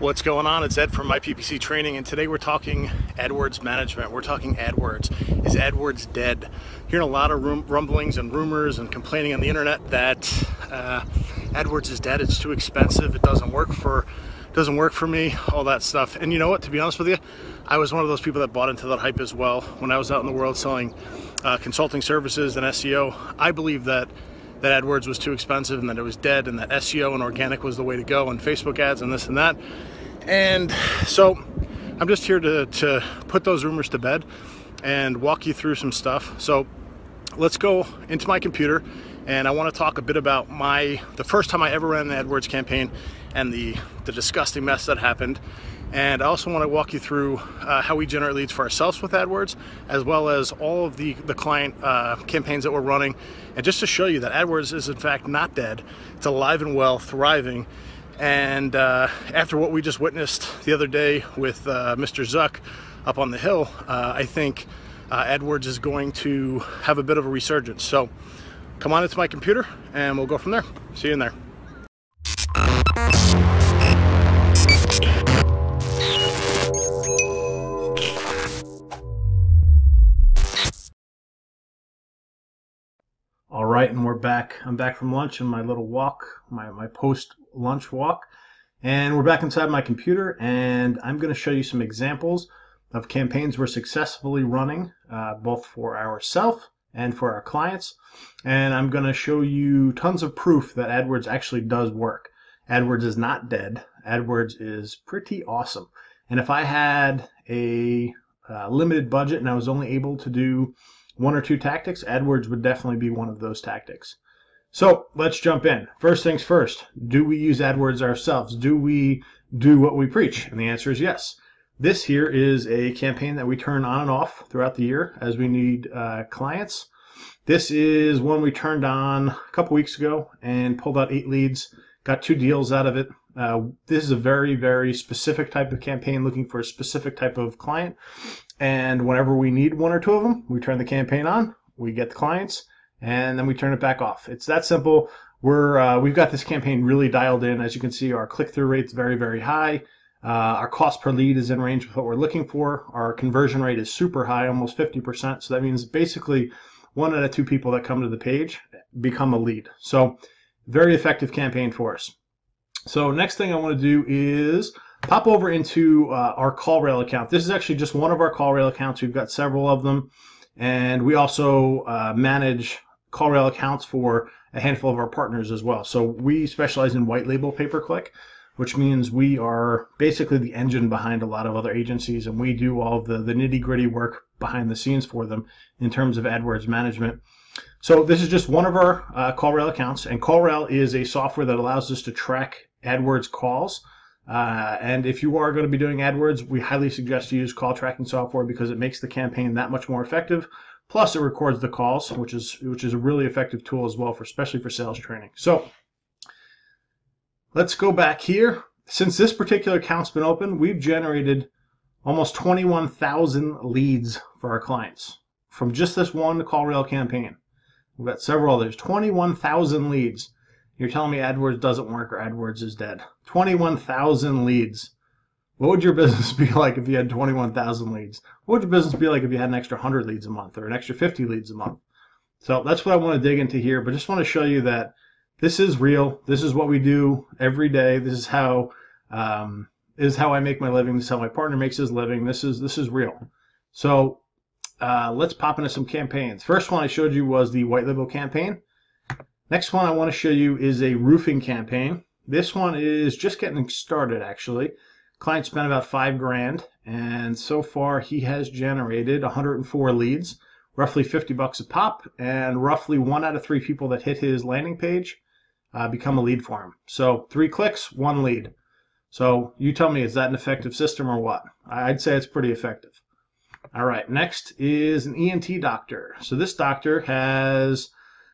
What's going on? It's Ed from My PPC Training, and today we're talking AdWords management. We're talking AdWords. Is AdWords dead? Hearing a lot of rumblings and rumors and complaining on the internet that AdWords is dead. It's too expensive. It doesn't work for me. All that stuff. And you know what? To be honest with you, I was one of those people that bought into that hype as well. When I was out in the world selling consulting services and SEO, I believe that AdWords was too expensive and that it was dead and that SEO and organic was the way to go and Facebook ads and this and that. And so I'm just here to put those rumors to bed and walk you through some stuff. So let's go into my computer, and I want to talk a bit about the first time I ever ran an AdWords campaign and the disgusting mess that happened. And I also want to walk you through how we generate leads for ourselves with AdWords, as well as all of the client campaigns that we're running. And just to show you that AdWords is in fact not dead. It's alive and well, thriving. And after what we just witnessed the other day with Mr. Zuck up on the hill, I think AdWords is going to have a bit of a resurgence. So come on into my computer and we'll go from there. See you in there. All right, and we're back. I'm back from lunch and my little walk, my post-lunch walk. And we're back inside my computer, and I'm going to show you some examples of campaigns we're successfully running, both for ourselves and for our clients. And I'm going to show you tons of proof that AdWords actually does work. AdWords is not dead. AdWords is pretty awesome. And if I had a limited budget and I was only able to do one or two tactics, AdWords would definitely be one of those tactics. So let's jump in. First things first, do we use AdWords ourselves? Do we do what we preach? And the answer is yes. This here is a campaign that we turn on and off throughout the year as we need clients. This is one we turned on a couple weeks ago and pulled out 8 leads, got 2 deals out of it. This is a very, very specific type of campaign looking for a specific type of client. And whenever we need one or two of them, we turn the campaign on, we get the clients, and then we turn it back off. It's that simple. We've got this campaign really dialed in. As you can see, our click-through rate's very, very high. Our cost per lead is in range with what we're looking for. Our conversion rate is super high, almost 50%. So that means basically 1 out of 2 people that come to the page become a lead. So very effective campaign for us. So next thing I want to do is pop over into our CallRail account. This is actually just one of our CallRail accounts. We've got several of them, and we also manage CallRail accounts for a handful of our partners as well. So we specialize in white label pay-per-click, which means we are basically the engine behind a lot of other agencies, and we do all of the nitty-gritty work behind the scenes for them in terms of AdWords management. So this is just one of our CallRail accounts, and CallRail is a software that allows us to track AdWords calls. And if you are going to be doing AdWords, we highly suggest you use call tracking software because it makes the campaign that much more effective. Plus, it records the calls, which is a really effective tool as well, for especially for sales training. So let's go back here. Since this particular account's been open, we've generated almost 21,000 leads for our clients from just this one CallRail campaign. We've got several others. 21,000 leads. You're telling me AdWords doesn't work or AdWords is dead. 21,000 leads. What would your business be like if you had 21,000 leads? What would your business be like if you had an extra 100 leads a month or an extra 50 leads a month? So that's what I want to dig into here, but just want to show you that this is real. This is what we do every day. This is how I make my living. This is how my partner makes his living. This is real. So let's pop into some campaigns. First one I showed you was the white label campaign. Next one I want to show you is a roofing campaign. This one is just getting started, actually. Client spent about $5,000, and so far he has generated 104 leads, roughly $50 a pop, and roughly 1 out of 3 people that hit his landing page become a lead for him. So 3 clicks, 1 lead. So you tell me, is that an effective system or what? I'd say it's pretty effective. All right, next is an ENT doctor. So this doctor has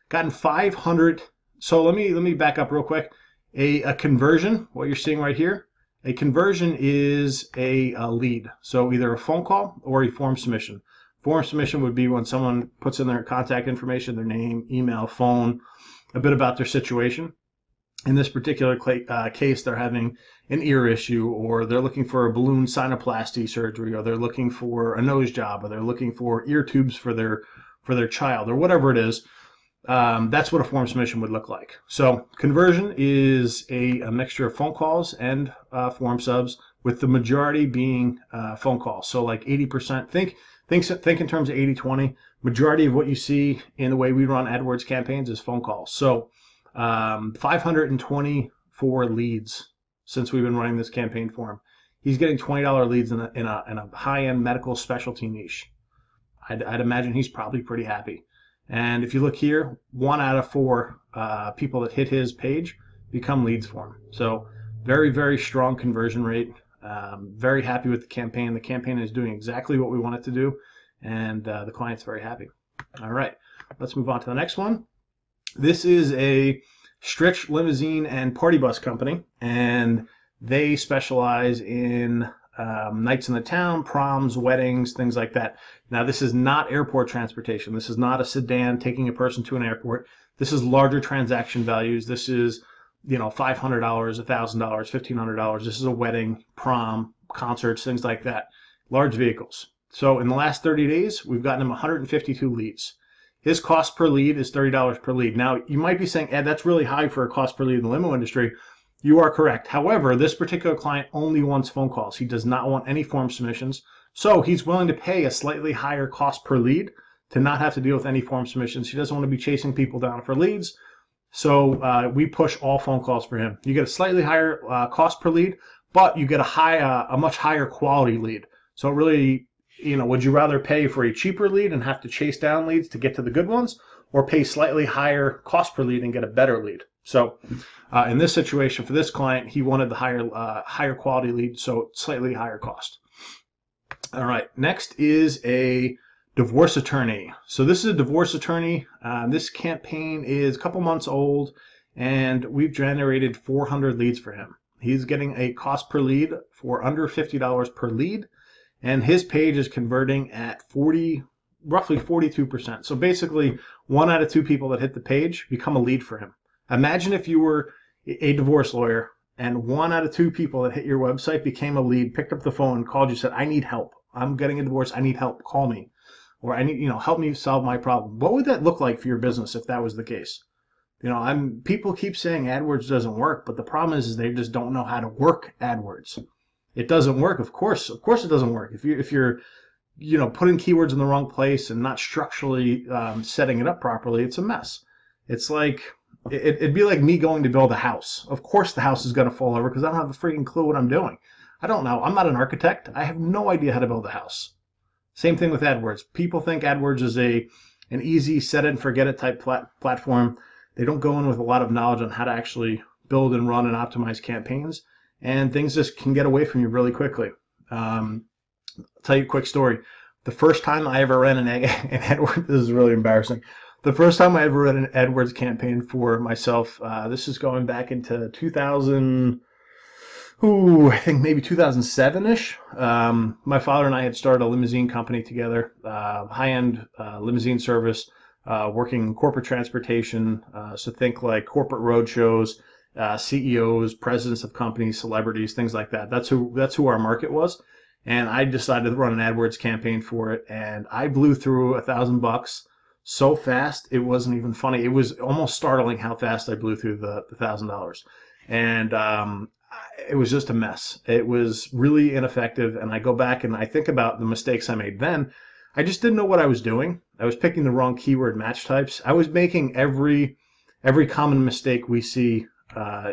gotten 500. So let me back up real quick. A conversion, what you're seeing right here, a conversion is a lead. So either a phone call or a form submission. Form submission would be when someone puts in their contact information, their name, email, phone, a bit about their situation. In this particular case, they're having an ear issue, or they're looking for a balloon sinuplasty surgery, or they're looking for a nose job, or they're looking for ear tubes for their child, or whatever it is, that's what a form submission would look like. So conversion is a mixture of phone calls and form subs, with the majority being phone calls. So like 80%, think in terms of 80-20, majority of what you see in the way we run AdWords campaigns is phone calls. So 524 leads since we've been running this campaign for him. He's getting $20 leads in a high-end medical specialty niche. I'd imagine he's probably pretty happy. And if you look here, 1 out of 4 people that hit his page become leads for him. So very, very strong conversion rate. Very happy with the campaign. The campaign is doing exactly what we want it to do, and the client's very happy. All right, let's move on to the next one. This is a stretch limousine and party bus company, and they specialize in nights in the town, proms, weddings, things like that. Now, this is not airport transportation. This is not a sedan taking a person to an airport. This is larger transaction values. This is, you know, $500, $1,000, $1,500. This is a wedding, prom, concerts, things like that. Large vehicles. So in the last 30 days, we've gotten him 152 leads. His cost per lead is $30 per lead. Now, you might be saying, Ed, that's really high for a cost per lead in the limo industry. You are correct. However, this particular client only wants phone calls. He does not want any form submissions. So he's willing to pay a slightly higher cost per lead to not have to deal with any form submissions. He doesn't want to be chasing people down for leads. So we push all phone calls for him. You get a slightly higher cost per lead, but you get a much higher quality lead. So really, you know, would you rather pay for a cheaper lead and have to chase down leads to get to the good ones, or pay slightly higher cost per lead and get a better lead? So in this situation for this client, he wanted the higher quality lead, so slightly higher cost. All right, next is a divorce attorney. So this is a divorce attorney. This campaign is a couple months old, and we've generated 400 leads for him. He's getting a cost per lead for under $50 per lead, and his page is converting at roughly 42%. So basically, 1 out of 2 people that hit the page become a lead for him. Imagine if you were a divorce lawyer and 1 out of 2 people that hit your website became a lead, picked up the phone, called you, said, I need help. I'm getting a divorce. I need help. Call me. Or I need, you know, help me solve my problem. What would that look like for your business if that was the case? You know, people keep saying AdWords doesn't work, but the problem is they just don't know how to work AdWords. It doesn't work, of course it doesn't work. If you're, you know, putting keywords in the wrong place and not structurally setting it up properly, it's a mess. It's like, it'd be like me going to build a house. Of course the house is going to fall over because I don't have a freaking clue what I'm doing. I don't know. I'm not an architect. I have no idea how to build a house. Same thing with AdWords. People think AdWords is an easy set it and forget it type platform. They don't go in with a lot of knowledge on how to actually build and run and optimize campaigns. And things just can get away from you really quickly. I'll tell you a quick story. The first time I ever ran an AdWords, this is really embarrassing. The first time I ever ran an AdWords campaign for myself, this is going back into 2000, I think maybe 2007-ish. My father and I had started a limousine company together, high-end limousine service, working in corporate transportation. So think like corporate road shows. CEOs, presidents of companies, celebrities, things like that. That's who our market was. And I decided to run an AdWords campaign for it. And I blew through $1,000 so fast, it wasn't even funny. It was almost startling how fast I blew through the $1,000. And it was just a mess. It was really ineffective. And I go back and I think about the mistakes I made then. I just didn't know what I was doing. I was picking the wrong keyword match types. I was making every common mistake we see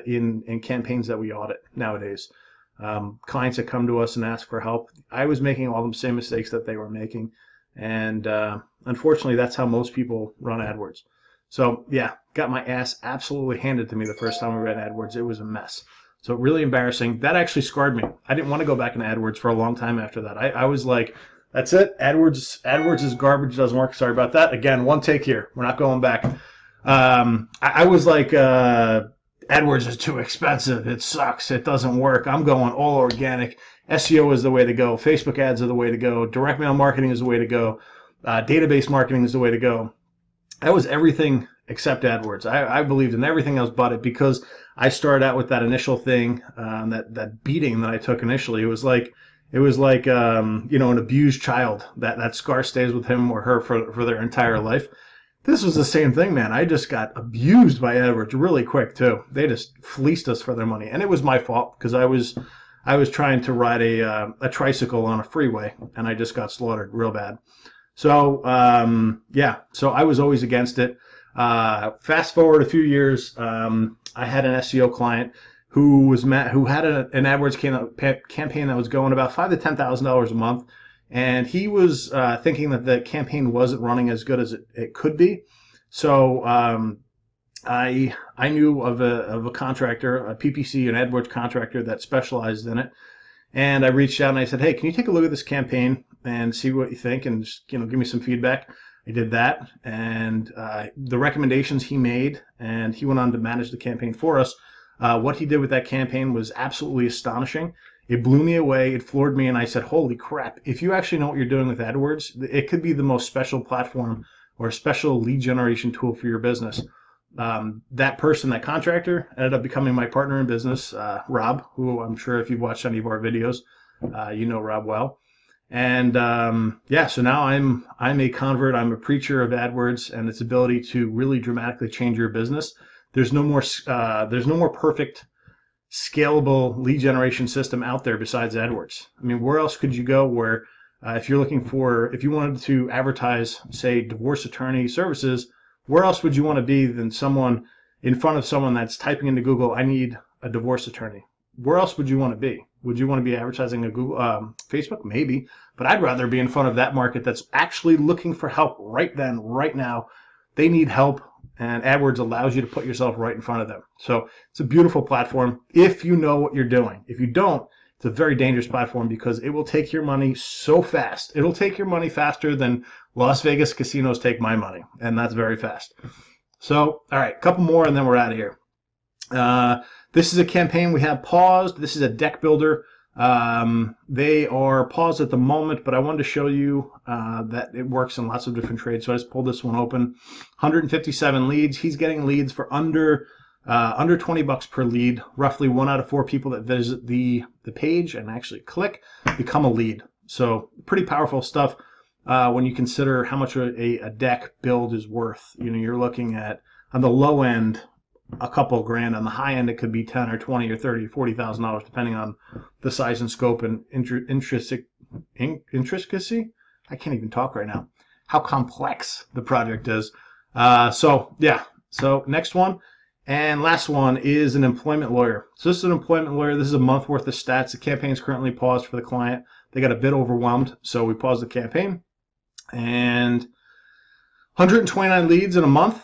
in campaigns that we audit nowadays. Clients that come to us and ask for help, I was making all the same mistakes that they were making, and unfortunately that's how most people run AdWords. So yeah, got my ass absolutely handed to me the first time I ran AdWords. It was a mess. So really embarrassing. That actually scarred me. I didn't want to go back into AdWords for a long time after that. I was like, that's it. AdWords is garbage. It doesn't work. Sorry about that. Again, one take here. We're not going back. I was like, AdWords is too expensive. It sucks. It doesn't work. I'm going all organic. SEO is the way to go. Facebook ads are the way to go. Direct mail marketing is the way to go. Database marketing is the way to go. That was everything except AdWords. I believed in everything else but it, because I started out with that initial thing, that beating that I took initially. It was like you know, an abused child that scar stays with him or her for their entire life. This was the same thing, man. I just got abused by AdWords really quick too. They just fleeced us for their money, and it was my fault, because I was trying to ride a tricycle on a freeway, and I just got slaughtered real bad. So yeah, so I was always against it. Fast forward a few years, I had an SEO client who had an AdWords campaign that was going about $5,000 to $10,000 a month. And he was thinking that the campaign wasn't running as good as it could be. So I knew of a contractor, a PPC, an AdWords contractor that specialized in it. And I reached out and I said, hey, can you take a look at this campaign and see what you think, and just, you know, give me some feedback. I did that, and the recommendations he made, and he went on to manage the campaign for us. What he did with that campaign was absolutely astonishing. It blew me away, it floored me, and I said, holy crap, if you actually know what you're doing with AdWords, it could be the most special platform or special lead generation tool for your business. That person, that contractor, ended up becoming my partner in business, Rob, who I'm sure if you've watched any of our videos, you know Rob well. And yeah, so now I'm a convert, I'm a preacher of AdWords and its ability to really dramatically change your business. There's no more perfect scalable lead generation system out there besides AdWords. I mean, where else could you go where if you wanted to advertise, say, divorce attorney services, where else would you want to be than someone in front of someone that's typing into Google, I need a divorce attorney? Where else would you want to be? Would you want to be advertising a Google, Facebook? Maybe, but I'd rather be in front of that market that's actually looking for help right then, right now. They need help, and AdWords allows you to put yourself right in front of them. So it's a beautiful platform if you know what you're doing. If you don't, it's a very dangerous platform, because it will take your money so fast. It'll take your money faster than Las Vegas casinos take my money, and that's very fast. So, all right, a couple more, and then we're out of here. This is a campaign we have paused. This is a deck builder. They are paused at the moment, but I wanted to show you that it works in lots of different trades. So I just pulled this one open. 157 leads. He's getting leads for under $20 per lead. Roughly 1 out of 4 people that visit the page and actually click become a lead. So pretty powerful stuff when you consider how much a deck build is worth. You know, you're looking at, on the low end, a couple grand. On the high end, it could be 10 or 20 or 30 or $40,000, depending on the size and scope and intricacy. I can't even talk right now. How complex the project is. So yeah. So next one and last one is an employment lawyer. So this is an employment lawyer. This is a month worth of stats. The campaign is currently paused for the client. They got a bit overwhelmed, so we paused the campaign. And 129 leads in a month.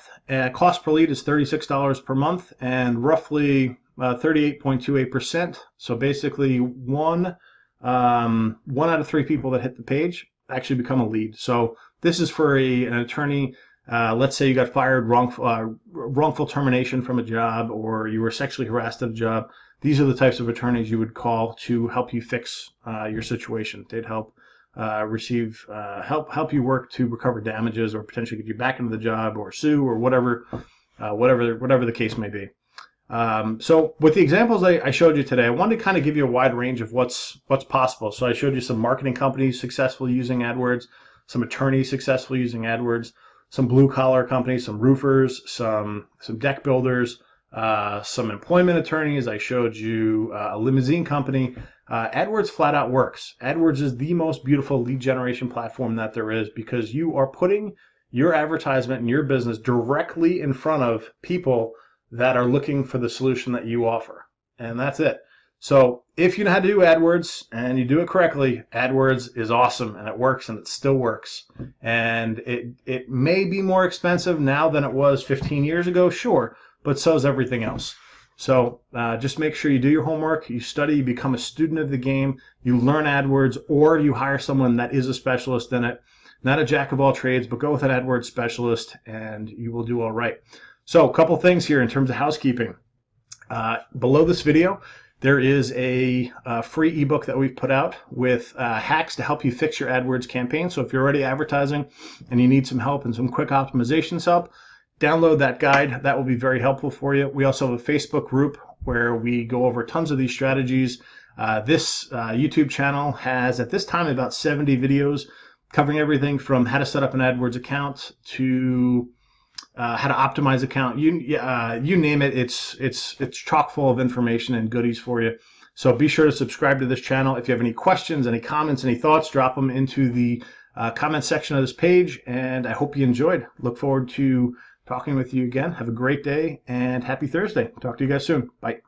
Cost per lead is $36 per month, and roughly 38.28%. So basically, one out of 3 people that hit the page actually become a lead. So this is for an attorney. Let's say you got fired, wrongful termination from a job, or you were sexually harassed at a job. These are the types of attorneys you would call to help you fix your situation. They'd help help you work to recover damages, or potentially get you back into the job, or sue, or whatever the case may be. So with the examples I showed you today, I wanted to kind of give you a wide range of what's possible. So I showed you some marketing companies successfully using AdWords, some attorneys successfully using AdWords, some blue collar companies, some roofers, some deck builders, some employment attorneys. I showed you a limousine company. AdWords flat out works. AdWords is the most beautiful lead generation platform that there is, because you are putting your advertisement and your business directly in front of people that are looking for the solution that you offer. And that's it. So if you know how to do AdWords and you do it correctly, AdWords is awesome, and it works, and it still works. And it may be more expensive now than it was 15 years ago, sure, but so is everything else. So just make sure you do your homework, you study, you become a student of the game, you learn AdWords, or you hire someone that is a specialist in it. Not a jack of all trades, but go with an AdWords specialist, and you will do all right. So a couple things here in terms of housekeeping. Below this video, there is a free ebook that we've put out with hacks to help you fix your AdWords campaign. So if you're already advertising and you need some help and some quick optimizations help, download that guide. That will be very helpful for you. We also have a Facebook group where we go over tons of these strategies. This YouTube channel has at this time about 70 videos covering everything from how to set up an AdWords account to how to optimize account. You name it, it's chock full of information and goodies for you. So be sure to subscribe to this channel. If you have any questions, any comments, any thoughts, drop them into the comment section of this page, and I hope you enjoyed. Look forward to talking with you again. Have a great day and happy Thursday. Talk to you guys soon. Bye.